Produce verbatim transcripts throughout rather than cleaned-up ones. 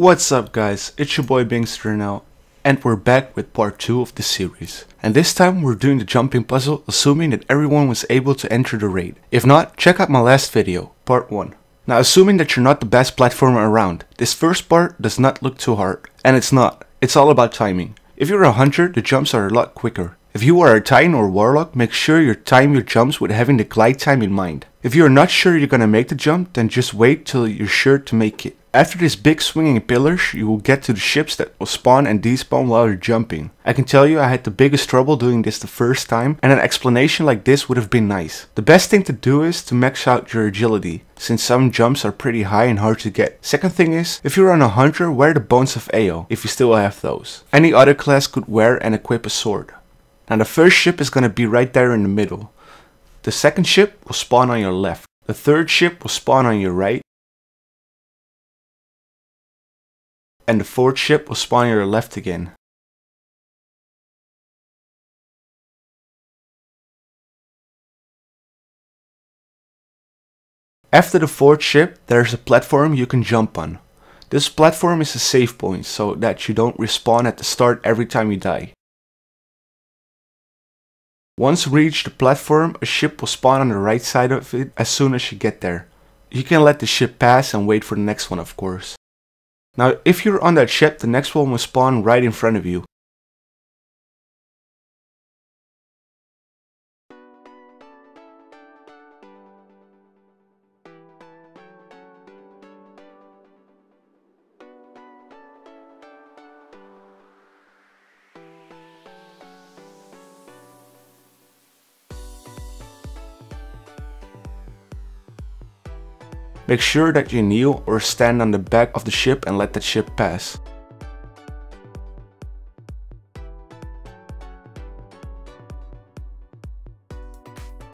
What's up guys, it's your boy BinkSterNL, and we're back with part two of the series. And this time we're doing the jumping puzzle, assuming that everyone was able to enter the raid. If not, check out my last video, part one. Now assuming that you're not the best platformer around, this first part does not look too hard. And it's not, it's all about timing. If you're a hunter, the jumps are a lot quicker. If you are a titan or warlock, make sure you time your jumps with having the glide time in mind. If you're not sure you're gonna make the jump, then just wait till you're sure to make it. After this big swinging pillars, you will get to the ships that will spawn and despawn while you're jumping. I can tell you I had the biggest trouble doing this the first time, and an explanation like this would have been nice. The best thing to do is to max out your agility, since some jumps are pretty high and hard to get. Second thing is, if you're on a hunter, wear the Bones of Eao, if you still have those. Any other class could wear and equip a sword. Now the first ship is gonna be right there in the middle. The second ship will spawn on your left. The third ship will spawn on your right. And the fourth ship will spawn on your left again. After the fourth ship, there's a platform you can jump on. This platform is a save point, so that you don't respawn at the start every time you die. Once reached the platform, a ship will spawn on the right side of it as soon as you get there. You can let the ship pass and wait for the next one, of course. Now, if you're on that ship, the next one will spawn right in front of you. Make sure that you kneel or stand on the back of the ship and let that ship pass.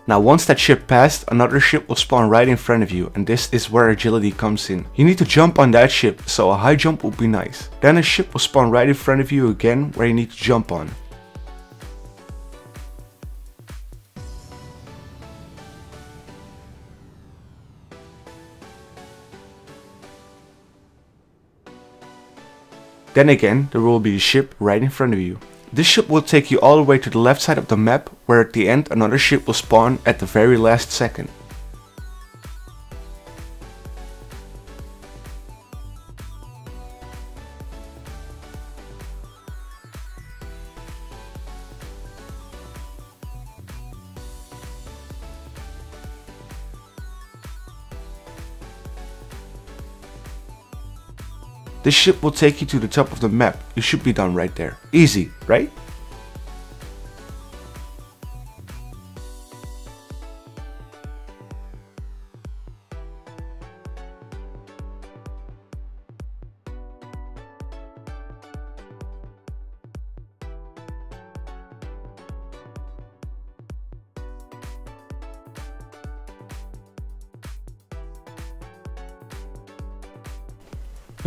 Now once that ship passed, another ship will spawn right in front of you, and this is where agility comes in. You need to jump on that ship, so a high jump would be nice. Then a ship will spawn right in front of you again where you need to jump on. Then again, there will be a ship right in front of you. This ship will take you all the way to the left side of the map, where at the end another ship will spawn at the very last second. This ship will take you to the top of the map. You should be done right there. Easy, right?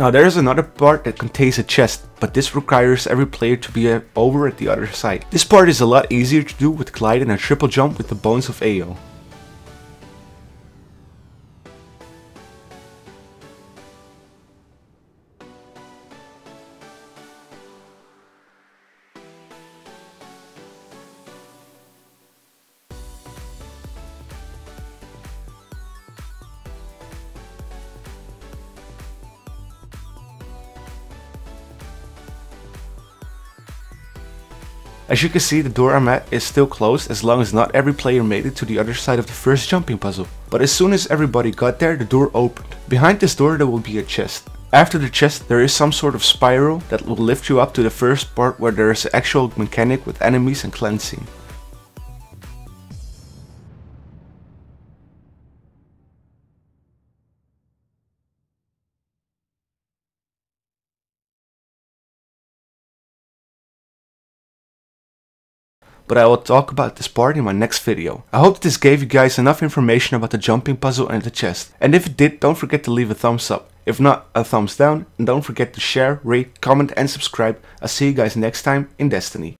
Now there is another part that contains a chest, but this requires every player to be over at the other side. This part is a lot easier to do with glide and a triple jump with the Bones of Eao. As you can see, the door I'm at is still closed as long as not every player made it to the other side of the first jumping puzzle. But as soon as everybody got there, the door opened. Behind this door there will be a chest. After the chest there is some sort of spiral that will lift you up to the first part where there is an actual mechanic with enemies and cleansing. But I will talk about this part in my next video. I hope this gave you guys enough information about the jumping puzzle and the chest. And if it did, don't forget to leave a thumbs up. If not, a thumbs down. And don't forget to share, rate, comment and subscribe. I'll see you guys next time in Destiny.